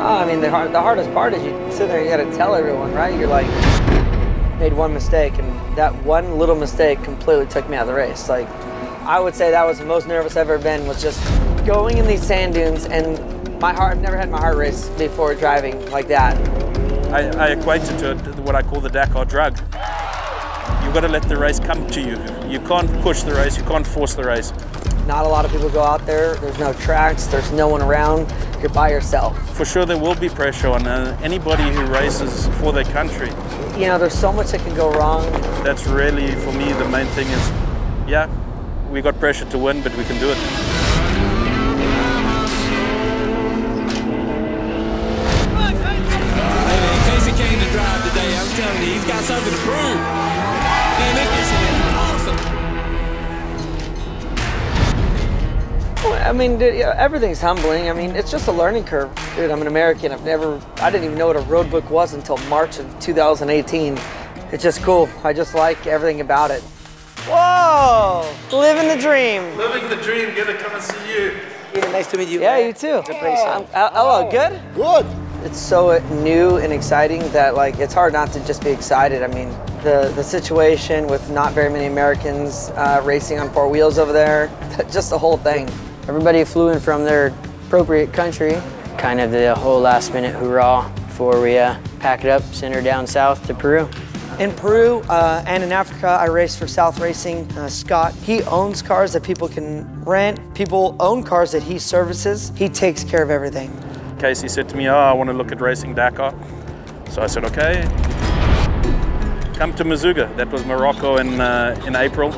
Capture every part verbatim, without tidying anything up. I mean, the, hard, the hardest part is you sit there and you gotta tell everyone, right? You're like, made one mistake, and that one little mistake completely took me out of the race. Like, I would say that was the most nervous I've ever been, was just going in these sand dunes, and my heart, I've never had my heart race before driving like that. I, I equate it to what I call the Dakar drug. You've gotta let the race come to you. You can't push the race, you can't force the race. Not a lot of people go out there, there's no tracks, there's no one around, you're by yourself. For sure there will be pressure on uh, anybody who races for their country. You know, there's so much that can go wrong. That's really, for me, the main thing is, yeah, we got pressure to win, but we can do it. He's got something to prove. And it is awesome. Well, I mean, dude, yeah, everything's humbling. I mean, it's just a learning curve. Dude, I'm an American. I've never, I didn't even know what a road book was until March of two thousand eighteen. It's just cool. I just like everything about it. Whoa! Living the dream. Living the dream. Good to come and see you. Yeah, nice to meet you. Yeah, you too. Yeah. Um, hello, good? Good. It's so new and exciting that, like, it's hard not to just be excited. I mean, the, the situation with not very many Americans uh, racing on four wheels over there, just the whole thing. Everybody flew in from their appropriate country. Kind of the whole last minute hoorah before we uh, pack it up, send her down south to Peru. In Peru uh, and in Africa, I raced for South Racing. Uh, Scott, he owns cars that people can rent. People own cars that he services. He takes care of everything. Casey said to me, oh, I want to look at racing Dakar. So I said, okay, come to Mazuga. That was Morocco in, uh, in April.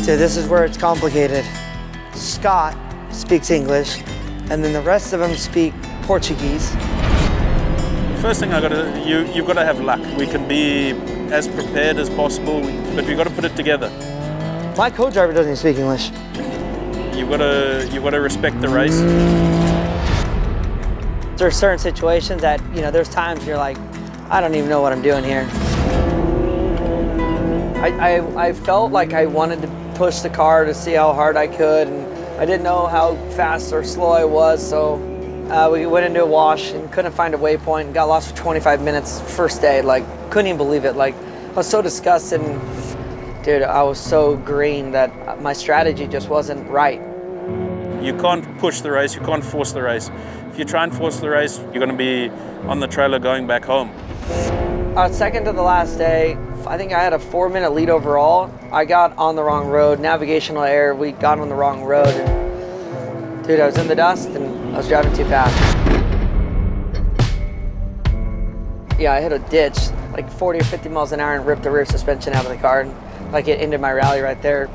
So this is where it's complicated. Scott speaks English, and then the rest of them speak Portuguese. First thing I gotta, you, you've got to have luck. We can be as prepared as possible, but we've got to put it together. My co-driver doesn't speak English. You've got to, you've got to respect the race. There's certain situations that, you know, there's times you're like, I don't even know what I'm doing here. I, I, I felt like I wanted to push the car to see how hard I could, and I didn't know how fast or slow I was, so uh, we went into a wash and couldn't find a waypoint and got lost for twenty-five minutes first day. Like, couldn't even believe it. Like, I was so disgusted, and dude, I was so green that my strategy just wasn't right. You can't push the race, you can't force the race. If you try and force the race, you're going to be on the trailer going back home. Uh, second to the last day, I think I had a four minute lead overall. I got on the wrong road, navigational error, we got on the wrong road. And, dude, I was in the dust and I was driving too fast. Yeah, I hit a ditch, like forty or fifty miles an hour, and ripped the rear suspension out of the car. And, like, it ended my rally right there.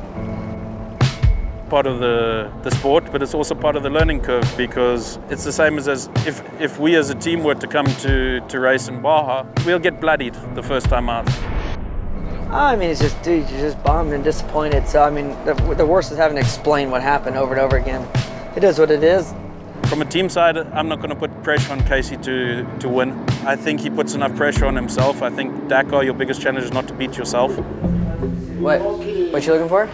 Part of the, the sport, but it's also part of the learning curve, because it's the same as, as if, if we as a team were to come to, to race in Baja, we'll get bloodied the first time out. I mean, it's just, dude, you're just bummed and disappointed. So, I mean, the, the worst is having to explain what happened over and over again. It is what it is. From a team side, I'm not going to put pressure on Casey to, to win. I think he puts enough pressure on himself. I think Dakar, your biggest challenge is not to beat yourself. What? What you looking for?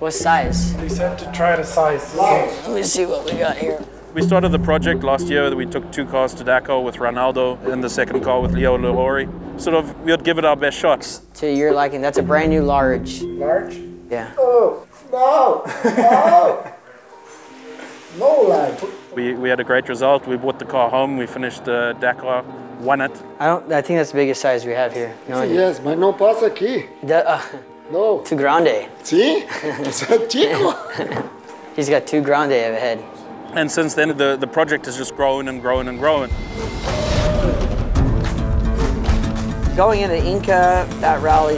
What size? They said to try the size. So. Let me see what we got here. We started the project last year. We took two cars to Dakar with Ronaldo and the second car with Leo Lahori. Sort of, we would give it our best shots. To your liking, that's a brand new large. Large? Yeah. Oh, no, no, no large. We, we had a great result. We bought the car home. We finished uh, Dakar. Won it. I don't. I think that's the biggest size we have here. No, sí, yes, but no pasa aquí. The, uh, no. Too grande. See? He's got two grande of a head. And since then, the the project has just grown and grown and grown. Going into Inca, that rally,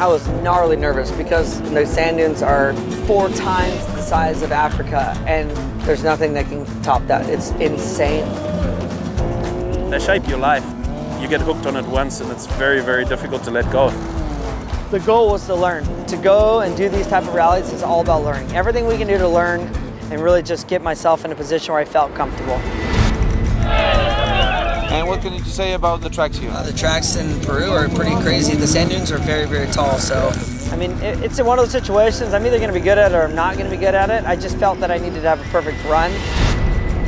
I was gnarly nervous because those sand dunes are four times the size of Africa, and there's nothing that can top that. It's insane. They shape your life. You get hooked on it once, and it's very, very difficult to let go. The goal was to learn. To go and do these type of rallies is all about learning. Everything we can do to learn and really just get myself in a position where I felt comfortable. And what can you say about the tracks here? Uh, the tracks in Peru are pretty crazy. The sand dunes are very, very tall, so. I mean, it, it's one of those situations, I'm either going to be good at it or I'm not going to be good at it. I just felt that I needed to have a perfect run.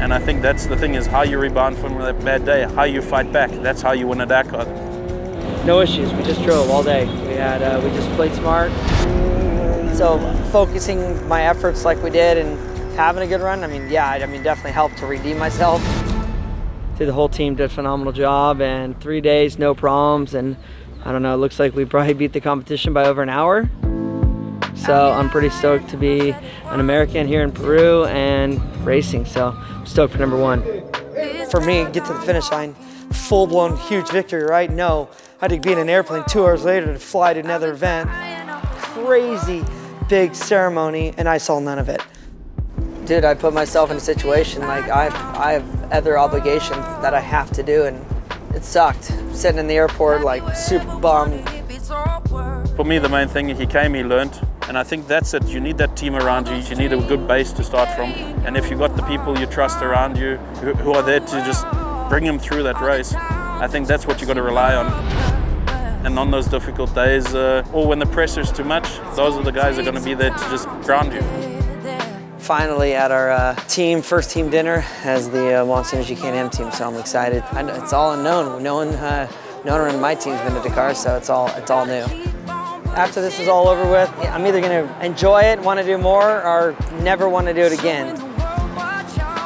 And I think that's the thing, is how you rebound from that bad day, how you fight back, that's how you win a Dakar. No issues, we just drove all day. We had, uh, we just played smart. So focusing my efforts like we did and having a good run, I mean, yeah, I mean, definitely helped to redeem myself. The whole team did a phenomenal job, and three days, no problems, and I don't know, it looks like we probably beat the competition by over an hour. So I'm pretty stoked to be an American here in Peru and racing, so I'm stoked for number one. For me, get to the finish line, full-blown huge victory, right? No, I had to be in an airplane two hours later to fly to another event. Crazy big ceremony, and I saw none of it. Dude, I put myself in a situation like I have, I have other obligations that I have to do, and it sucked. Sitting in the airport, like, super bummed. For me, the main thing, he came, he learned, and I think that's it. You need that team around you, you need a good base to start from, and if you've got the people you trust around you who, who are there to just bring him through that race, I think that's what you've got to rely on. And on those difficult days, uh, or when the pressure's too much, those are the guys that are going to be there to just ground you. Finally at our uh, team, first team dinner as the uh, Monster Energy K T M team, so I'm excited. I know, it's all unknown. No one, uh, no one in my team's been to Dakar, so it's all, it's all new. After this is all over with, I'm either going to enjoy it, want to do more, or never want to do it again.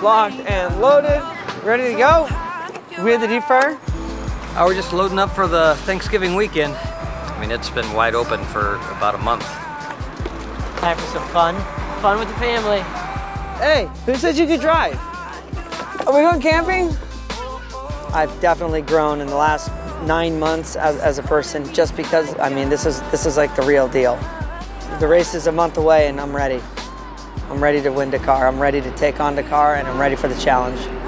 Locked and loaded, ready to go. We have the deep fryer. Uh, we're just loading up for the Thanksgiving weekend. I mean, it's been wide open for about a month. Time for some fun. Fun with the family. Hey, who said you could drive? Are we going camping? I've definitely grown in the last nine months as, as a person, just because, I mean, this is, this is like the real deal. The race is a month away and I'm ready. I'm ready to win Dakar. I'm ready to take on Dakar, and I'm ready for the challenge.